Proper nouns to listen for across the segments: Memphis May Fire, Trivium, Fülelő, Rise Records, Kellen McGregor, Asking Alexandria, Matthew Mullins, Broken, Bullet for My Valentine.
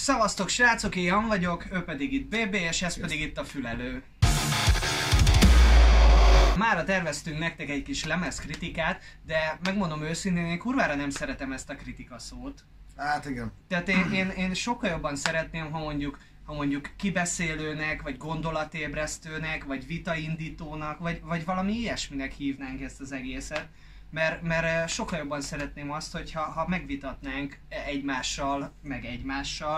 Szevasztok srácok, én Jan vagyok, ő pedig itt BB, és ez pedig itt a Fülelő. Mára terveztünk nektek egy kis lemezkritikát, de megmondom őszintén, én kurvára nem szeretem ezt a kritika szót. Hát igen. Tehát én sokkal jobban szeretném, ha mondjuk kibeszélőnek, vagy gondolatébresztőnek, vagy vitaindítónak, vagy valami ilyesminek hívnánk ezt az egészet. Mert sokkal jobban szeretném azt, hogyha megvitatnánk egymással,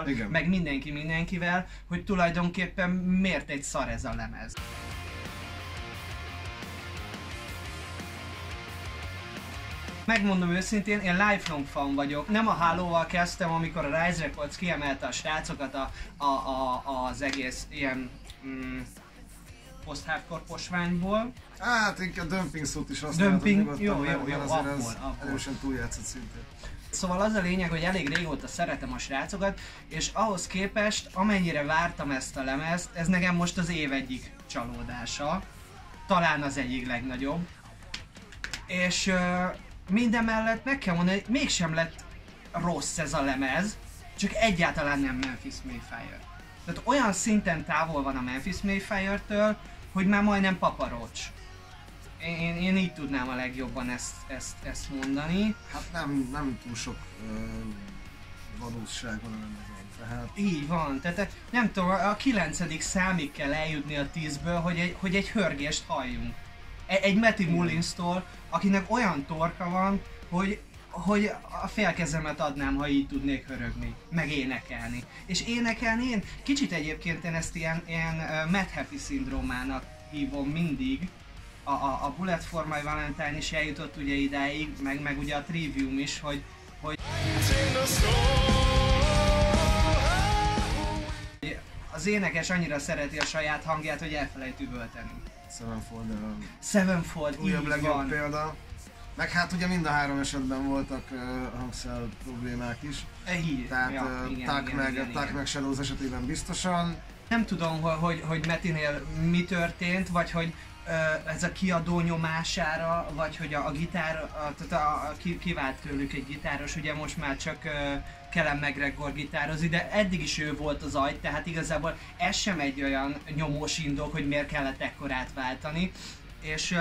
igen, meg mindenki mindenkivel, hogy tulajdonképpen miért egy szar ez a lemez. Megmondom őszintén, én lifelong fan vagyok. Nem a Hálóval kezdtem, amikor a Rise Records kiemelte a srácokat az egész ilyen... post-hardcore posványból. Hát én a dömping szót is használhatok nyugodtan, jó, azért erősen túljátszott szintén. Szóval az a lényeg, hogy elég régóta szeretem a srácokat, és ahhoz képest, amennyire vártam ezt a lemezt, ez nekem most az év egyik csalódása. Talán az egyik legnagyobb. És mindemellett meg kell mondani, hogy mégsem lett rossz ez a lemez, csak egyáltalán nem Memphis May Fire. Tehát olyan szinten távol van a Memphis May Fire-től, hogy már majdnem paparocs. Én így tudnám a legjobban ezt mondani. Hát nem túl sok valóság van a lemezben, tehát... Így van, tehát nem tudom, a 9. számig kell eljutni a 10-ből, hogy egy hörgést halljunk. Egy Matthew Mullins-tól, akinek olyan torka van, hogy a félkezemet adnám, ha így tudnék hörögni, meg énekelni. És énekelni én kicsit egyébként én ezt ilyen Mad Happy szindrómának hívom mindig. A Bullet for My Valentine is eljutott ugye idáig, meg ugye a Trivium is, hogy az énekes annyira szereti a saját hangját, hogy elfelejt üvölteni. Sevenfold, újabb legjobb példa. Meg hát ugye mind a három esetben voltak hangszer problémák is. Tehát Tuck meg Shadows esetében biztosan. Nem tudom, hogy Metinél mi történt, vagy hogy ez a kiadó nyomására, vagy hogy a gitár, kivált tőlük egy gitáros, ugye most már csak Kellen McGregor gitározik, de eddig is ő volt az agy, tehát igazából ez sem egy olyan nyomós indok, hogy miért kellett ekkorát váltani. És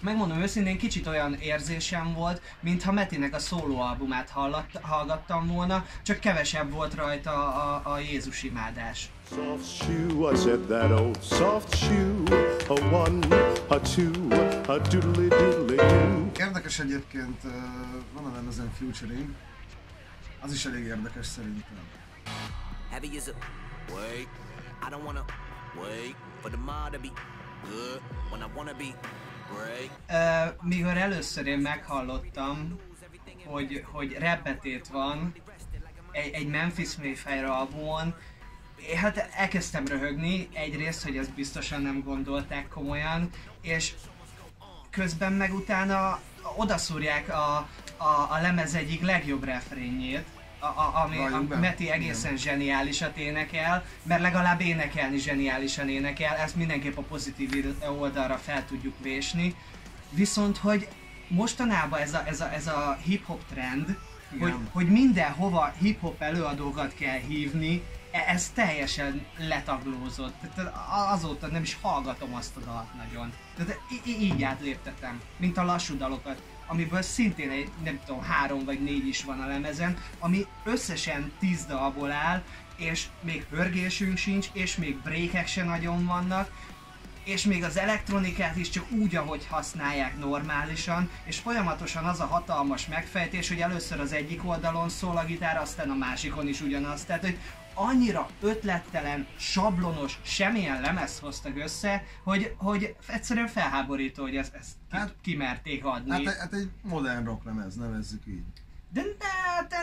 megmondom őszintén, kicsit olyan érzésem volt, mintha Metinek a szólóalbumát hallgattam volna, csak kevesebb volt rajta a Jézus imádás. Soft shoe, I said that old soft shoe, a one, a two, a doodly doodly doo. Érdekes egyébként, van a lemezen featuring, az is elég érdekes szerintem. Heavy is a wait, I don't wanna wait for the ma to be good when I wanna be. Mikor először én meghallottam, hogy repetét van egy Memphis May Fire albumon, hát elkezdtem röhögni, egyrészt, hogy ezt biztosan nem gondolták komolyan, és közben meg utána odaszúrják a lemez egyik legjobb refrényét, ami Meti egészen zseniálisat énekel, mert legalább énekelni zseniálisan énekel, ezt mindenképp a pozitív oldalra fel tudjuk vésni. Viszont, hogy mostanában ez a hip-hop trend, hogy mindenhova hip-hop előadókat kell hívni, ez teljesen letaglózott. Tehát azóta nem is hallgatom azt a dalt nagyon. Tehát így átléptetem, mint a lassú dalokat, amiből szintén egy, nem tudom, 3 vagy 4 is van a lemezen, ami összesen 10 dalból áll, és még hörgésünk sincs, és még breakek se nagyon vannak, és még az elektronikát is csak úgy, ahogy használják normálisan, és folyamatosan az a hatalmas megfejtés, hogy először az egyik oldalon szól a gitár, aztán a másikon is ugyanaz. Tehát, hogy annyira ötlettelen, sablonos, semmilyen lemez hoztak össze, hogy egyszerűen felháborító, hogy ezt hát, kimerték adni. Hát egy modern rock lemez, nevezzük így. De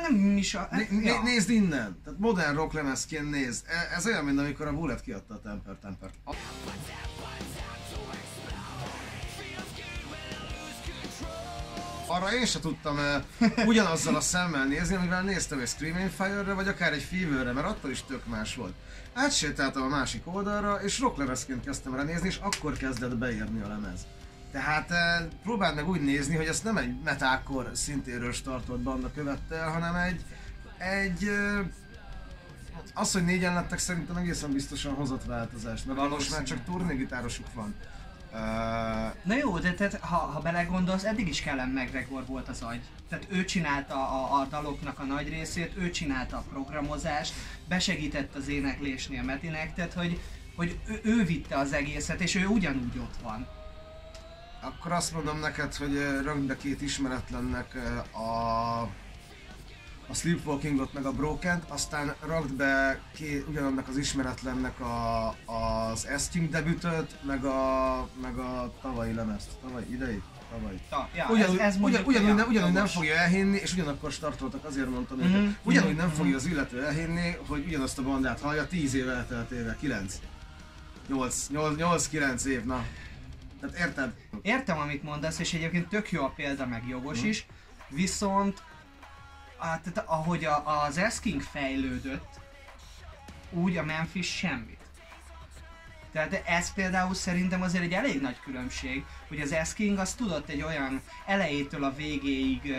nem is a... Ja. Nézd innen! Tehát modern rock lemezként nézd. Ez olyan, mint amikor a Bullet kiadta a Temper-Tempert. Arra én se tudtam ugyanazzal a szemmel nézni, amivel néztem egy Screaming Fire-re, vagy akár egy Fever-re, mert attól is tök más volt. Átsétáltam a másik oldalra, és rocklemezként kezdtem rá nézni, és akkor kezdett beérni a lemez. Tehát próbáld meg úgy nézni, hogy ezt nem egy metalcore szintéről startolt banda követte, hanem egy Hát az, hogy négyen lettek, szerintem egészen biztosan hozott változást, mert valós már csak turnégitárosuk van. Na jó, de tehát, ha belegondolsz, eddig is Kellen McGregor volt az agy. Tehát ő csinálta a daloknak a nagy részét, ő csinálta a programozást, besegített az éneklésnél Metinek, tehát hogy ő vitte az egészet, és ő ugyanúgy ott van. Akkor azt mondom neked, hogy rögd a két ismeretlennek a Sleepwalkingot meg a Brokent, aztán rakd be ugyanannak az ismeretlennek az Asking debütöt, meg a tavalyi lemezt, idei. Ja, ugyanúgy nem fogja elhinni, és ugyanakkor startoltak, azért mondtam őket. Ugyanúgy nem fogja az illető elhinni, hogy ugyanazt a bandát hallja 10 év elteltével, 8-9 év, na. Tehát érted? Értem, amit mondasz, és egyébként tök jó a példa, meg jogos is, viszont tehát ahogy az Asking fejlődött, úgy a Memphis semmit. Tehát ez például szerintem azért egy elég nagy különbség, hogy az Asking az tudott egy olyan elejétől a végéig,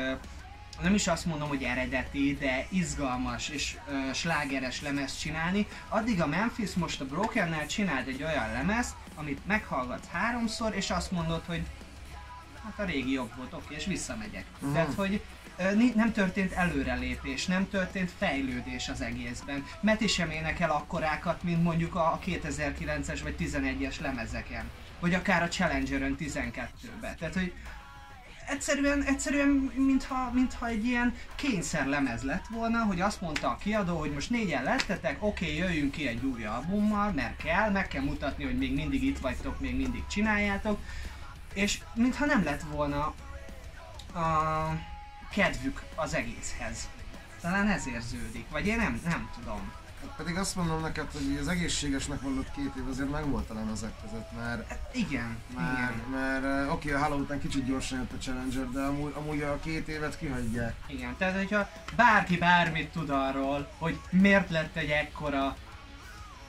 nem is azt mondom, hogy eredeti, de izgalmas és slágeres lemezt csinálni. Addig a Memphis most a Brokennel csinált egy olyan lemezt, amit meghallgatsz 3-szor, és azt mondod, hogy hát a régi jobb volt, oké, és visszamegyek. Tehát, hogy nem történt előrelépés, nem történt fejlődés az egészben. Meti sem énekel akkorákat, mint mondjuk a 2009-es vagy 2011-es lemezeken. Vagy akár a Challengerön 12-ben. Tehát, hogy egyszerűen mintha egy ilyen kényszer lemez lett volna, hogy azt mondta a kiadó, hogy most négyen lettetek, oké, jöjjünk ki egy új albummal, mert kell, meg kell mutatni, hogy még mindig itt vagytok, még mindig csináljátok. És mintha nem lett volna kedvük az egészhez. Talán ez érződik, vagy én nem tudom. Hát pedig azt mondom neked, hogy az egészségesnek mondott 2 év azért megvolt talán ezek között, mert... Hát igen. Mert oké, a Halloween után kicsit gyorsan jött a Challenger, de amúgy a 2 évet kihagyják. Igen, tehát hogyha bárki bármit tud arról, hogy miért lett egy ekkora...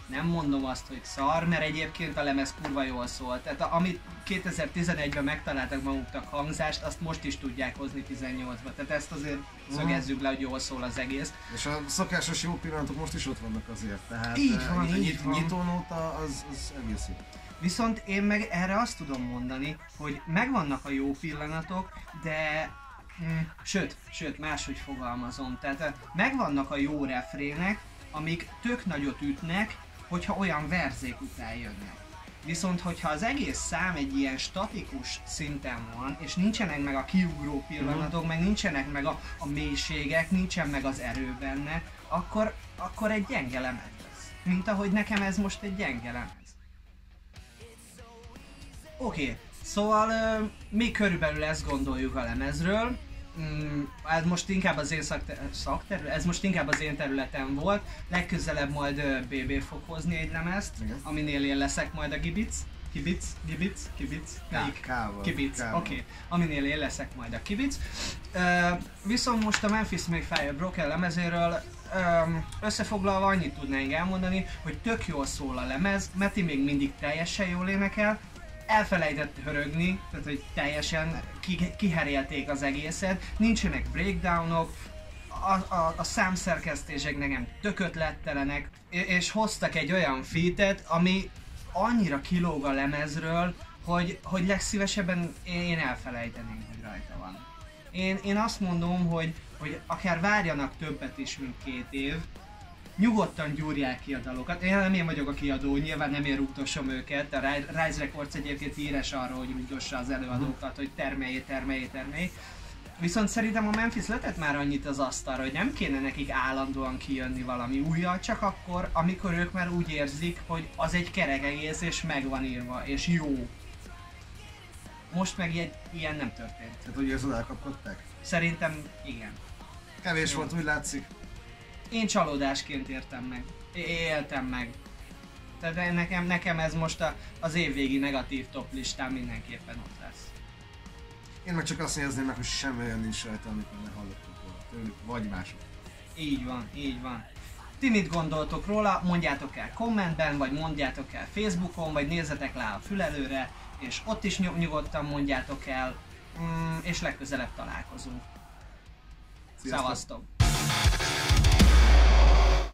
Nem mondom azt, hogy szar, mert egyébként a lemez kurva jól szól. Tehát amit 2011-ben megtaláltak maguknak hangzást, azt most is tudják hozni 18-ba. Tehát ezt azért szögezzük le, hogy jól szól az egész. És a szokásos jó pillanatok most is ott vannak azért. Tehát így van. Nyitónóta az egész jó. Viszont én meg erre azt tudom mondani, hogy megvannak a jó pillanatok, de... Sőt, máshogy fogalmazom. Tehát megvannak a jó refrének, amik tök nagyot ütnek, hogyha olyan verzék után jönnek. Viszont hogyha az egész szám egy ilyen statikus szinten van, és nincsenek meg a kiugró pillanatok, meg nincsenek meg a mélységek, nincsen meg az erő benne, akkor egy gyenge lemez lesz. Mint ahogy nekem ez most egy gyenge lemez. Oké, szóval mi körülbelül ezt gondoljuk a lemezről. Ez most inkább az én területem volt, legközelebb majd BB fog hozni egy lemezt, aminél én leszek majd a kibic, oké, aminél én leszek majd a kibic. Viszont most a Memphis May Fire Broken lemezéről összefoglalva annyit tudnánk elmondani, hogy tök jól szól a lemez, Meti még mindig teljesen jól énekel, elfelejtett hörögni, tehát hogy teljesen kiherélték az egészet, nincsenek breakdownok, a számszerkesztések nekem tök ötlettelenek, és hoztak egy olyan featet, ami annyira kilóg a lemezről, hogy legszívesebben én elfelejteném, hogy rajta van. Én azt mondom, hogy akár várjanak többet is, mint 2 év, nyugodtan gyúrják ki a dalokat. Nem én vagyok a kiadó, nyilván nem én rúgdosom őket, de a Rise Records egyébként híres arról, hogy rúgdossa az előadókat, hogy termeljé. Viszont szerintem a Memphis letett már annyit az asztalra, hogy nem kéne nekik állandóan kijönni valami újjal, csak akkor, amikor ők már úgy érzik, hogy az egy kerek egész és meg van írva, és jó. Most meg ilyen nem történt. Tehát ugye ezt elkapkodták? Szerintem igen. Kevés volt, úgy látszik. Én csalódásként éltem meg. Tehát nekem ez most az évvégi negatív top listán mindenképpen ott lesz. Én meg csak azt érezném meg, hogy semmi olyan nincs rajta, amit nem hallottuk volna tőlük, vagy mások. Így van. Ti mit gondoltok róla? Mondjátok el kommentben, vagy mondjátok el Facebookon, vagy nézzetek le a Fülelőre, és ott is nyugodtan mondjátok el, és legközelebb találkozunk. Szevasztok!